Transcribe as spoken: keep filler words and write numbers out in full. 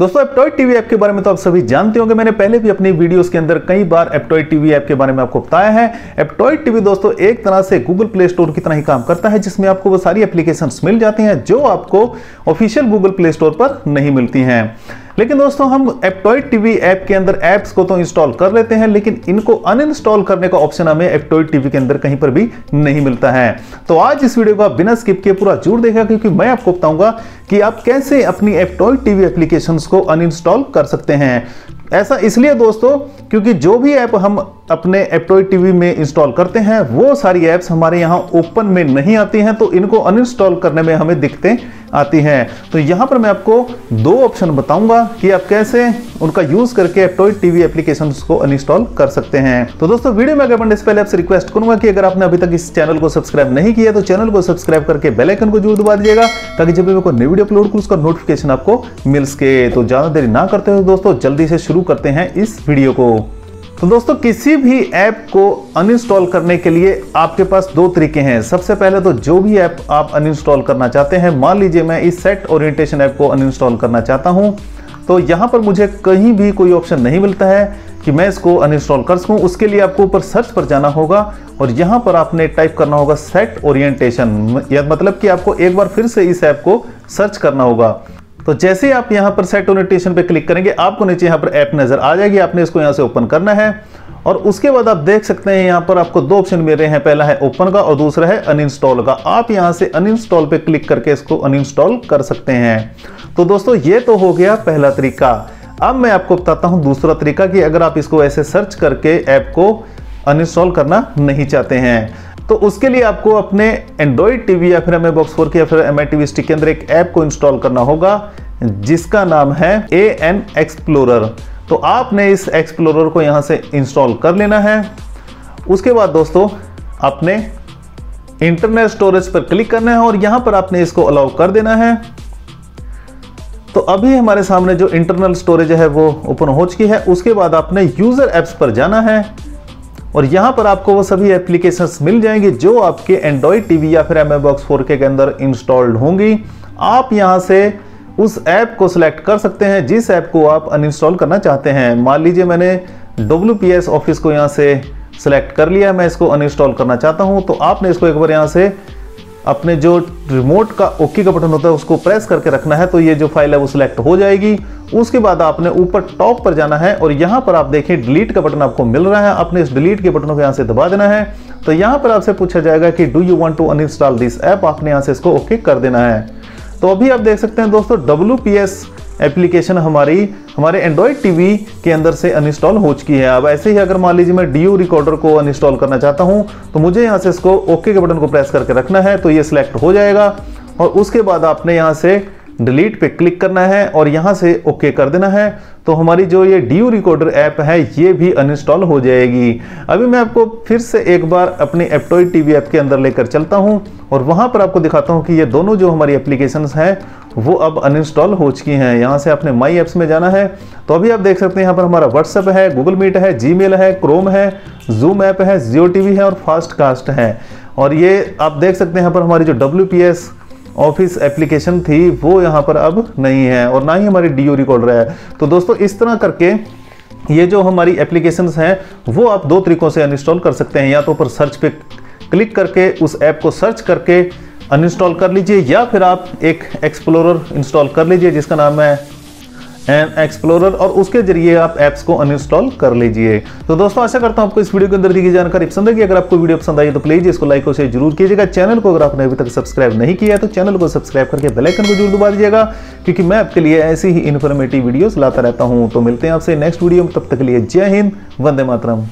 दोस्तों Aptoide TV app के बारे में तो आप सभी जानते होंगे, मैंने पहले भी अपनी वीडियोस के अंदर कई बार एप्टॉइड टीवी ऐप के बारे में आपको बताया है। एप्टॉइड टीवी दोस्तों एक तरह से गूगल प्ले स्टोर की तरह ही काम करता है, जिसमें आपको वो सारी एप्लीकेशंस मिल जाती हैं जो आपको ऑफिशियल गूगल प्ले स्टोर पर नहीं मिलती हैं। लेकिन दोस्तों हम एप्टॉइड टीवी ऐप के अंदर ऐप्स को तो इंस्टॉल कर लेते हैं, लेकिन इनको अनइंस्टॉल करने का ऑप्शन हमें एप्टॉइड टीवी के अंदर कहीं पर भी नहीं मिलता है। तो आज इस वीडियो को आप बिना स्किप किए पूरा जरूर देखिएगा, क्योंकि मैं आपको बताऊंगा कि आप कैसे अपनी एप्टॉइड टीवी एप्लीकेशंस को अनइंस्टॉल कर सकते हैं। ऐसा इसलिए दोस्तों क्योंकि जो भी ऐप हम अपने एप्टॉइड टीवी में इंस्टॉल करते हैं वो सारी ऐप्स हमारे यहाँ ओपन में नहीं आती हैं, तो इनको अनइंस्टॉल करने में हमें दिक्कतें आती हैं। तो यहाँ पर मैं आपको दो ऑप्शन बताऊंगा कि आप कैसे उनका यूज़ करके एप्टॉइड टीवी एप्लीकेशंस को अनइंस्टॉल कर सकते हैं। तो दोस्तों वीडियो में आगे बढ़ने से पहले आपसे रिक्वेस्ट करूंगा कि अगर आपने अभी तक इस चैनल को सब्सक्राइब नहीं किया तो चैनल को सब्सक्राइब करके बेल आइकन को जरूर दबा दीजिएगा, ताकि जब भी मैं कोई नई वीडियो अपलोड करूँ उसका नोटिफिकेशन आपको मिल सके। तो ज़्यादा देरी ना करते हुए दोस्तों जल्दी से शुरू करते हैं इस वीडियो को। तो दोस्तों किसी भी ऐप को अनइंस्टॉल करने के लिए आपके पास दो तरीके हैं। सबसे पहले तो जो भी ऐप आप अनइंस्टॉल करना चाहते हैं, मान लीजिए मैं इस सेट ओरिएंटेशन ऐप को अनइंस्टॉल करना चाहता हूं, तो यहां पर मुझे कहीं भी कोई ऑप्शन नहीं मिलता है कि मैं इसको अनइंस्टॉल कर सकूं। उसके लिए आपको ऊपर सर्च पर जाना होगा और यहाँ पर आपने टाइप करना होगा सेट ओरिएंटेशन, या मतलब कि आपको एक बार फिर से इस ऐप को सर्च करना होगा। तो जैसे आप यहाँ पर सेट ओरिएंटेशन पे क्लिक करेंगे आपको नीचे यहाँ पर ऐप नज़र आ जाएगी, आपने इसको यहाँ से ओपन करना है। और उसके बाद आप देख सकते हैं यहाँ पर आपको दो ऑप्शन मिल रहे हैं, पहला है ओपन का और दूसरा है अनइंस्टॉल का। आप यहाँ से अनइंस्टॉल पे क्लिक करके इसको अनइंस्टॉल कर सकते हैं। तो दोस्तों ये तो हो गया पहला तरीका। अब मैं आपको बताता हूँ दूसरा तरीका कि अगर आप इसको ऐसे सर्च करके ऐप को अनइंस्टॉल करना नहीं चाहते हैं, तो उसके लिए आपको अपने एंड्रॉयड टीवी या फिर एम आई बॉक्स फोर के या फिर एम आई टीवी स्टिक के अंदर एक ऐप को इंस्टॉल करना होगा जिसका नाम है एन एक्सप्लोरर। तो आपने इस एक्सप्लोरर को यहाँ से इंस्टॉल कर लेना है। उसके बाद दोस्तों आपने इंटरनेट स्टोरेज पर क्लिक करना है और यहाँ पर आपने इसको अलाउ कर देना है। तो अभी हमारे सामने जो इंटरनल स्टोरेज है वो ओपन हो चुकी है। उसके बाद आपने यूज़र ऐप्स पर जाना है और यहाँ पर आपको वो सभी एप्लीकेशंस मिल जाएंगी जो आपके एंड्रॉयड टीवी या फिर एम आई बॉक्स फोर के के अंदर इंस्टॉल्ड होंगी। आप यहाँ से उस ऐप को सिलेक्ट कर सकते हैं जिस ऐप को आप अनइंस्टॉल करना चाहते हैं। मान लीजिए मैंने डब्ल्यू पी एस ऑफिस को यहाँ से सिलेक्ट कर लिया है, मैं इसको अनइंस्टॉल करना चाहता हूँ। तो आपने इसको एक बार यहाँ से अपने जो रिमोट का ओके का बटन होता है उसको प्रेस करके रखना है, तो ये जो फाइल है वो सिलेक्ट हो जाएगी। उसके बाद आपने ऊपर टॉप पर जाना है और यहाँ पर आप देखें डिलीट का बटन आपको मिल रहा है, आपने इस डिलीट के बटन को यहाँ से दबा देना है। तो यहाँ पर आपसे पूछा जाएगा कि do you want to uninstall this app, आपने यहाँ से इसको ओके कर देना है। तो अभी आप देख सकते हैं दोस्तों डब्ल्यू पी एस एप्लीकेशन हमारी हमारे एंड्रॉयड टीवी के अंदर से अनइंस्टॉल हो चुकी है। अब ऐसे ही अगर मान लीजिए मैं डी यू रिकॉर्डर को अनइंस्टॉल करना चाहता हूं, तो मुझे यहां से इसको ओके के बटन को प्रेस करके रखना है, तो ये सिलेक्ट हो जाएगा। और उसके बाद आपने यहां से डिलीट पे क्लिक करना है और यहां से ओके कर देना है। तो हमारी जो ये डी यू रिकॉर्डर ऐप है ये भी अनइंस्टॉल हो जाएगी। अभी मैं आपको फिर से एक बार अपने एप्टॉइड टीवी ऐप के अंदर लेकर चलता हूँ और वहाँ पर आपको दिखाता हूँ कि ये दोनों जो हमारी एप्लीकेशंस हैं वो अब अनइंस्टॉल हो चुकी हैं। यहाँ से आपने माई ऐप्स में जाना है। तो अभी आप देख सकते हैं यहाँ पर हमारा व्हाट्सएप है, गूगल मीट है, जीमेल है, क्रोम है, जूम ऐप है, जियो टीवी है और फास्टकास्ट है। और ये आप देख सकते हैं यहाँ पर हमारी जो W P S office application थी वो यहाँ पर अब नहीं है और ना ही हमारी डी यू रिकॉर्डर है। तो दोस्तों इस तरह करके ये जो हमारी एप्लीकेशंस हैं वो आप दो तरीकों से अनइंस्टॉल कर सकते हैं। या तो ऊपर सर्च पे क्लिक करके उस ऐप को सर्च करके अनइंस्टॉल कर लीजिए, या फिर आप एक एक्सप्लोरर इंस्टॉल कर लीजिए जिसका नाम है एन एक्सप्लोरर, और उसके जरिए आप ऐप्स को अनइंस्टॉल कर लीजिए। तो दोस्तों आशा करता हूं आपको इस वीडियो के अंदर दी गई जानकारी पसंद आएगी। अगर आपको वीडियो पसंद आई तो प्लीज इसको लाइक और शेयर जरूर कीजिएगा। चैनल को अगर आपने अभी तक सब्सक्राइब नहीं किया है तो चैनल को सब्सक्राइब करके बेल आइकन को जरूर दबा दीजिएगा, क्योंकि मैं आपके लिए ऐसी ही इन्फॉर्मेटिव वीडियोस लाता रहता हूँ। तो मिलते हैं आपसे नेक्स्ट वीडियो में, तब तक के लिए जय हिंद, वंदे मातरम।